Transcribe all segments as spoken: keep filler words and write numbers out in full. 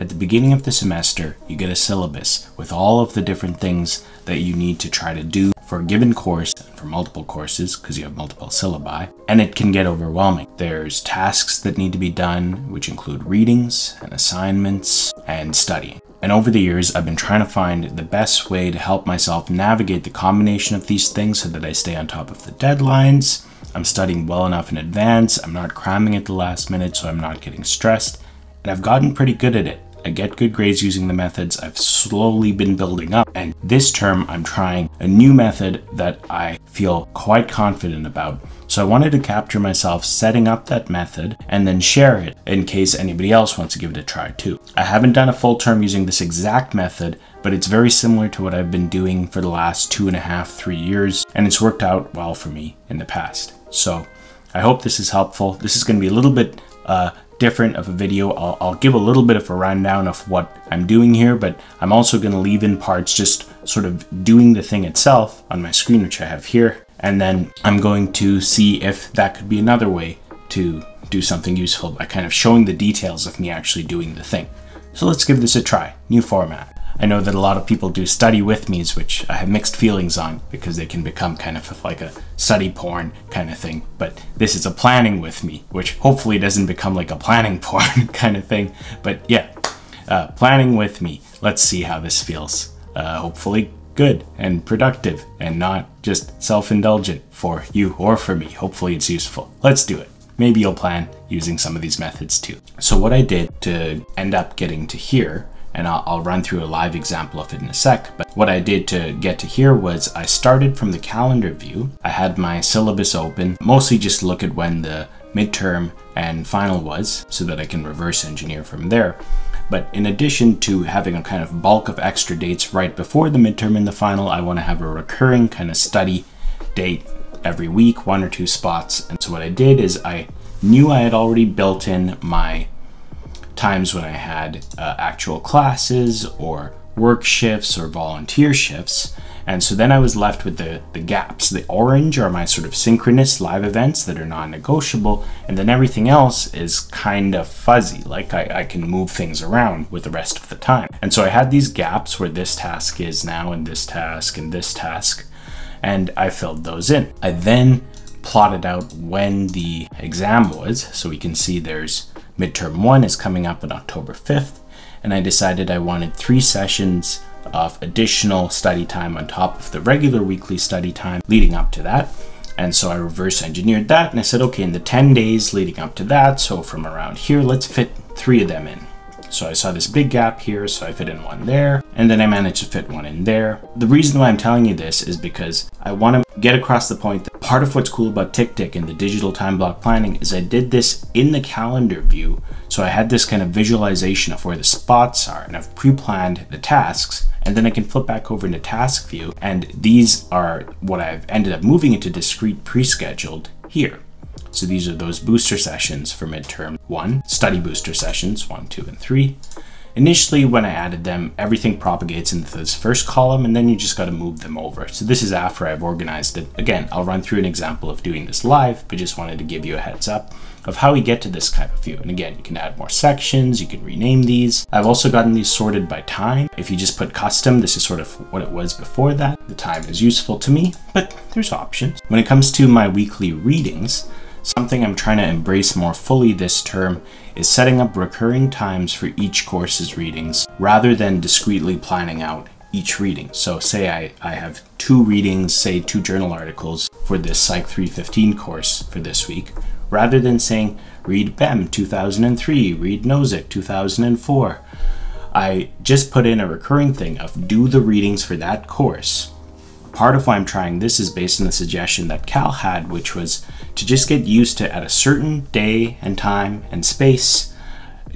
At the beginning of the semester, you get a syllabus with all of the different things that you need to try to do for a given course, and for multiple courses, because you have multiple syllabi, and it can get overwhelming. There's tasks that need to be done, which include readings and assignments and studying. And over the years, I've been trying to find the best way to help myself navigate the combination of these things so that I stay on top of the deadlines, I'm studying well enough in advance, I'm not cramming at the last minute so I'm not getting stressed, and I've gotten pretty good at it. I get good grades using the methods I've slowly been building up, and this term I'm trying a new method that I feel quite confident about. So I wanted to capture myself setting up that method and then share it in case anybody else wants to give it a try too. I haven't done a full term using this exact method, but it's very similar to what I've been doing for the last two and a half, three years, and it's worked out well for me in the past. So I hope this is helpful. This is going to be a little bit uh, different of a video. I'll, I'll give a little bit of a rundown of what I'm doing here, but I'm also going to leave in parts just sort of doing the thing itself on my screen, which I have here, and then I'm going to see if that could be another way to do something useful by kind of showing the details of me actually doing the thing. So let's give this a try. New format. I know that a lot of people do study with me's, which I have mixed feelings on because they can become kind of like a study porn kind of thing, but this is a planning with me, which hopefully doesn't become like a planning porn kind of thing. But yeah, uh, planning with me. Let's see how this feels. Uh, hopefully good and productive and not just self-indulgent for you or for me. Hopefully it's useful. Let's do it. Maybe you'll plan using some of these methods too. So what I did to end up getting to here, and I'll, I'll run through a live example of it in a sec, but what I did to get to here was I started from the calendar view. I had my syllabus open, mostly just to look at when the midterm and final was so that I can reverse engineer from there. But in addition to having a kind of bulk of extra dates right before the midterm and the final, I want to have a recurring kind of study date every week, one or two spots. And so what I did is I knew I had already built in my times when I had uh, actual classes or work shifts or volunteer shifts. And so then I was left with the, the gaps. The orange are my sort of synchronous live events that are non-negotiable. And then everything else is kind of fuzzy. Like I, I can move things around with the rest of the time. And so I had these gaps where this task is now and this task and this task. And I filled those in. I then plotted out when the exam was. So we can see there's midterm one is coming up on October fifth. And I decided I wanted three sessions of additional study time on top of the regular weekly study time leading up to that. And so I reverse engineered that and I said, okay, in the ten days leading up to that, so from around here, let's fit three of them in. So I saw this big gap here, so I fit in one there, and then I managed to fit one in there. The reason why I'm telling you this is because I want to get across the point that part of what's cool about TickTick and the digital time block planning is I did this in the calendar view, so I had this kind of visualization of where the spots are, and I've pre-planned the tasks, and then I can flip back over into task view, and these are what I've ended up moving into discrete pre-scheduled here. So these are those booster sessions for midterm one, study booster sessions one, two, and three. Initially, when I added them, everything propagates into this first column, and then you just got to move them over. So this is after I've organized it. Again, I'll run through an example of doing this live, but just wanted to give you a heads up of how we get to this kind of view. And again, you can add more sections, you can rename these. I've also gotten these sorted by time. If you just put custom, this is sort of what it was before that. The time is useful to me, but there's options. When it comes to my weekly readings, something I'm trying to embrace more fully this term is setting up recurring times for each course's readings rather than discretely planning out each reading. So say I, I have two readings, say two journal articles for this Psych three fifteen course for this week, rather than saying read Bem two thousand three, read Nozick two thousand four. I just put in a recurring thing of do the readings for that course. Part of why I'm trying this is based on the suggestion that Cal had, which was to just get used to at a certain day and time and space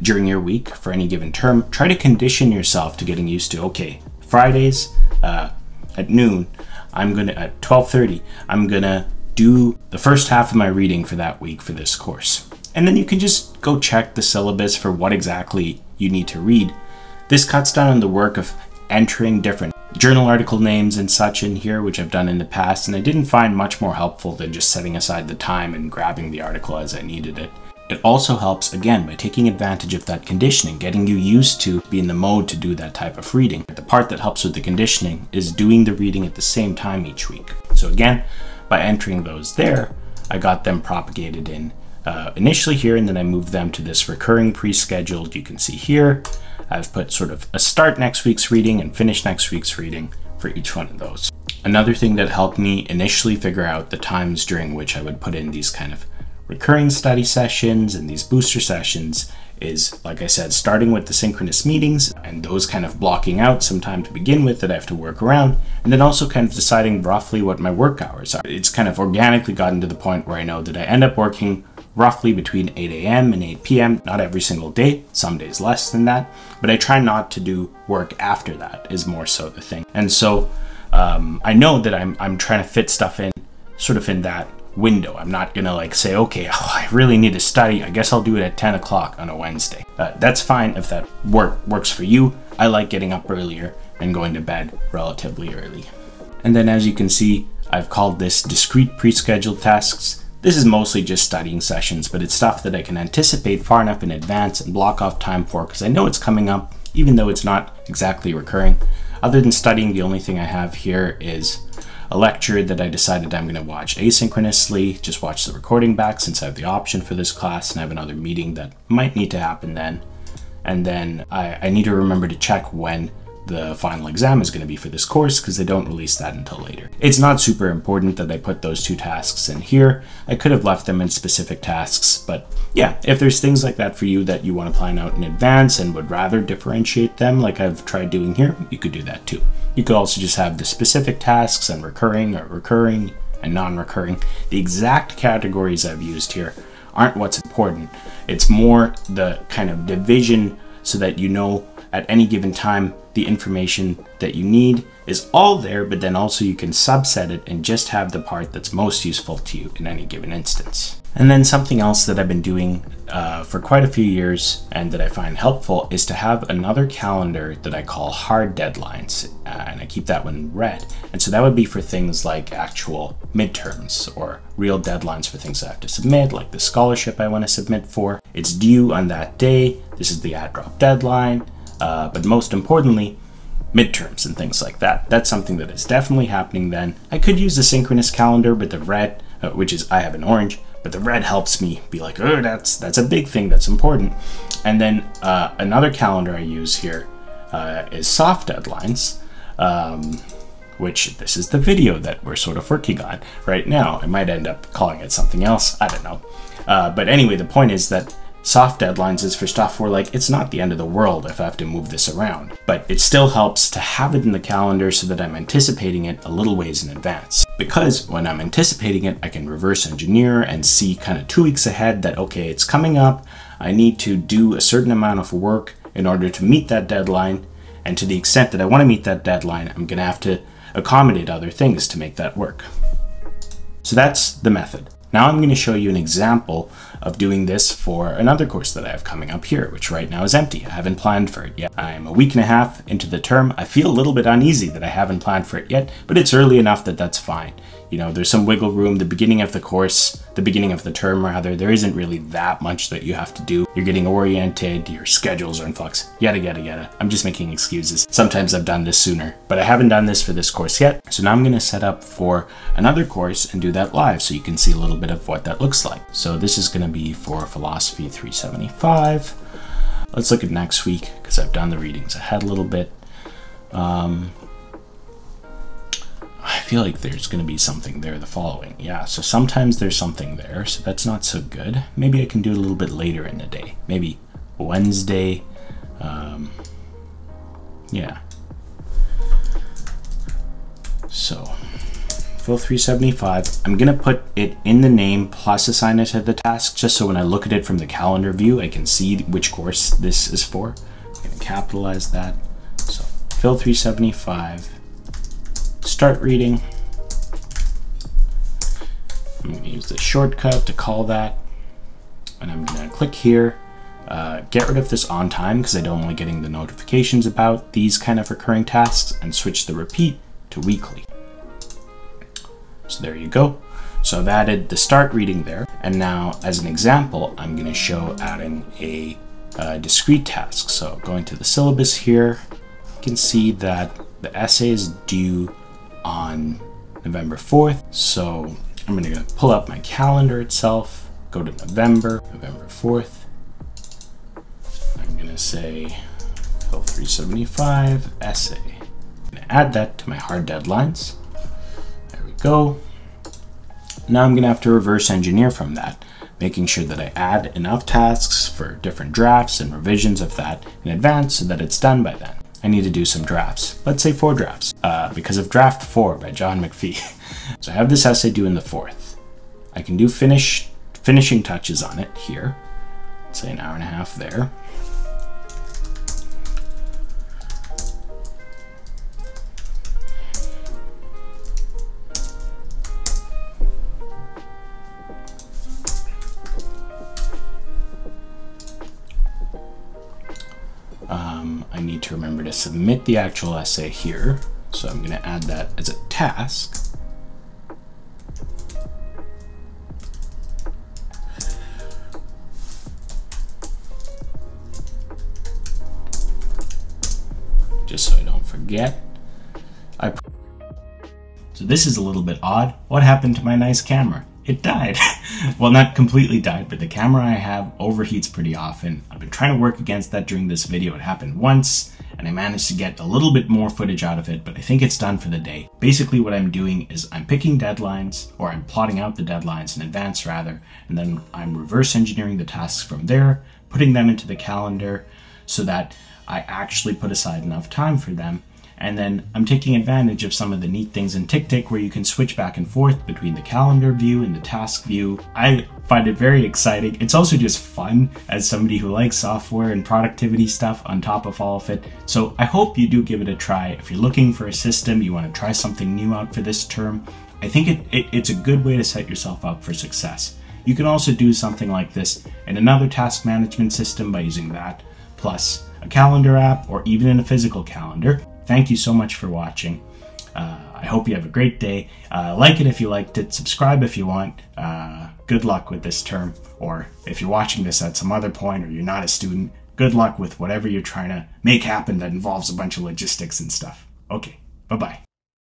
during your week for any given term, try to condition yourself to getting used to, okay, Fridays uh, at noon, I'm gonna, at twelve thirty, I'm gonna do the first half of my reading for that week for this course. And then you can just go check the syllabus for what exactly you need to read. This cuts down on the work of entering different journal article names and such in here, which I've done in the past, and I didn't find much more helpful than just setting aside the time and grabbing the article as I needed it. It also helps, again, by taking advantage of that conditioning, getting you used to be in the mode to do that type of reading. The part that helps with the conditioning is doing the reading at the same time each week. So again, by entering those there, I got them propagated in uh, initially here, and then I moved them to this recurring pre-scheduled. You can see here, I've put sort of a start next week's reading and finish next week's reading for each one of those. Another thing that helped me initially figure out the times during which I would put in these kind of recurring study sessions and these booster sessions is, like I said, starting with the synchronous meetings and those kind of blocking out some time to begin with that I have to work around, and then also kind of deciding roughly what my work hours are. It's kind of organically gotten to the point where I know that I end up working roughly between eight A M and eight P M Not every single day, some days less than that, but I try not to do work after that is more so the thing. And so um, I know that I'm, I'm trying to fit stuff in sort of in that window. I'm not gonna like say, okay, oh, I really need to study. I guess I'll do it at ten o'clock on a Wednesday. Uh, that's fine if that work works for you. I like getting up earlier and going to bed relatively early. And then as you can see, I've called this discrete pre-scheduled tasks. This is mostly just studying sessions, but it's stuff that I can anticipate far enough in advance and block off time for because I know it's coming up, even though it's not exactly recurring. Other than studying, the only thing I have here is a lecture that I decided I'm going to watch asynchronously, just watch the recording back since I have the option for this class and I have another meeting that might need to happen then. And then I, I need to remember to check when the final exam is going to be for this course because they don't release that until later. It's not super important that I put those two tasks in here. I could have left them in specific tasks, but yeah, if there's things like that for you that you want to plan out in advance and would rather differentiate them like I've tried doing here, you could do that too. You could also just have the specific tasks and recurring or recurring and non-recurring. The exact categories I've used here aren't what's important. It's more the kind of division so that you know at any given time the information that you need is all there, but then also you can subset it and just have the part that's most useful to you in any given instance. And then something else that I've been doing uh, for quite a few years and that I find helpful is to have another calendar that I call hard deadlines, uh, and I keep that one red. And so that would be for things like actual midterms or real deadlines for things I have to submit, like the scholarship I want to submit for. It's due on that day. This is the ad-drop deadline, uh, but most importantly, midterms and things like that. That's something that is definitely happening then. I could use the synchronous calendar, but the red, uh, which is I have an orange, but the red helps me be like, oh, that's that's a big thing, that's important. And then uh, another calendar I use here uh, is soft deadlines, um, which this is the video that we're sort of working on right now. I might end up calling it something else, I don't know. Uh, but anyway, the point is that soft deadlines is for stuff where like, it's not the end of the world if I have to move this around, but it still helps to have it in the calendar so that I'm anticipating it a little ways in advance. Because when I'm anticipating it, I can reverse engineer and see kind of two weeks ahead that, okay, it's coming up. I need to do a certain amount of work in order to meet that deadline. And to the extent that I want to meet that deadline, I'm going to have to accommodate other things to make that work. So that's the method. Now I'm going to show you an example of doing this for another course that I have coming up here, which right now is empty. I haven't planned for it yet. I'm a week and a half into the term. I feel a little bit uneasy that I haven't planned for it yet, but it's early enough that that's fine. You know, there's some wiggle room. The beginning of the course, the beginning of the term rather, there isn't really that much that you have to do. You're getting oriented, your schedules are in flux, yada, yada, yada. I'm just making excuses. Sometimes I've done this sooner, but I haven't done this for this course yet. So now I'm gonna set up for another course and do that live so you can see a little bit of what that looks like. So this is gonna be for Philosophy three seventy-five. Let's look at next week because I've done the readings ahead a little bit. Um, I feel like there's going to be something there the following. Yeah, so sometimes there's something there, so that's not so good. Maybe I can do it a little bit later in the day. Maybe Wednesday. Um, yeah. So, Phil three seventy-five. I'm going to put it in the name plus assign it to the task, just so when I look at it from the calendar view, I can see which course this is for. I'm going to capitalize that. So, Phil three seventy-five. Start reading. I'm going to use the shortcut to call that, and I'm going to click here, uh, get rid of this on time because I don't like getting the notifications about these kind of recurring tasks, and switch the repeat to weekly. So there you go. So I've added the start reading there, and now as an example, I'm going to show adding a uh, discrete task. So going to the syllabus here, you can see that the essay is due on November fourth. So I'm going to pull up my calendar itself, go to November, November fourth. I'm going to say Phil three seventy-five essay. I'm going to add that to my hard deadlines. There we go. Now I'm going to have to reverse engineer from that, making sure that I add enough tasks for different drafts and revisions of that in advance so that it's done by then. I need to do some drafts, let's say four drafts, uh, because of draft four by John McPhee. So I have this essay due in the fourth. I can do finish, finishing touches on it here, let's say an hour and a half there. Um, I need to remember to submit the actual essay here. So I'm going to add that as a task. Just so I don't forget. I so this is a little bit odd. What happened to my nice camera? It died. Well, not completely died, but the camera I have overheats pretty often. I've been trying to work against that during this video. It happened once, and I managed to get a little bit more footage out of it, but I think it's done for the day. Basically what I'm doing is I'm picking deadlines, or I'm plotting out the deadlines in advance rather, and then I'm reverse engineering the tasks from there, putting them into the calendar so that I actually put aside enough time for them. And then I'm taking advantage of some of the neat things in TickTick where you can switch back and forth between the calendar view and the task view. I find it very exciting. It's also just fun as somebody who likes software and productivity stuff on top of all of it. So I hope you do give it a try. If you're looking for a system, you want to try something new out for this term, I think it, it, it's a good way to set yourself up for success. You can also do something like this in another task management system by using that, plus a calendar app or even in a physical calendar. Thank you so much for watching. Uh, I hope you have a great day. Uh, like it if you liked it. Subscribe if you want. Uh, good luck with this term. Or if you're watching this at some other point or you're not a student, good luck with whatever you're trying to make happen that involves a bunch of logistics and stuff. Okay, bye-bye.